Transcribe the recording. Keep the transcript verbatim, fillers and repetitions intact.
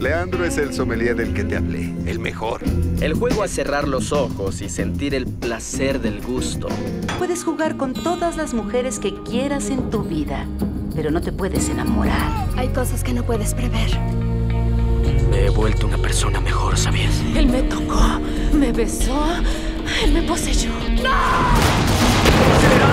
Leandro es el sommelier del que te hablé, el mejor. El juego es cerrar los ojos y sentir el placer del gusto. Puedes jugar con todas las mujeres que quieras en tu vida, pero no te puedes enamorar. Hay cosas que no puedes prever. Me he vuelto una persona mejor, ¿sabías? Él me tocó, me besó, él me poseyó. ¡No!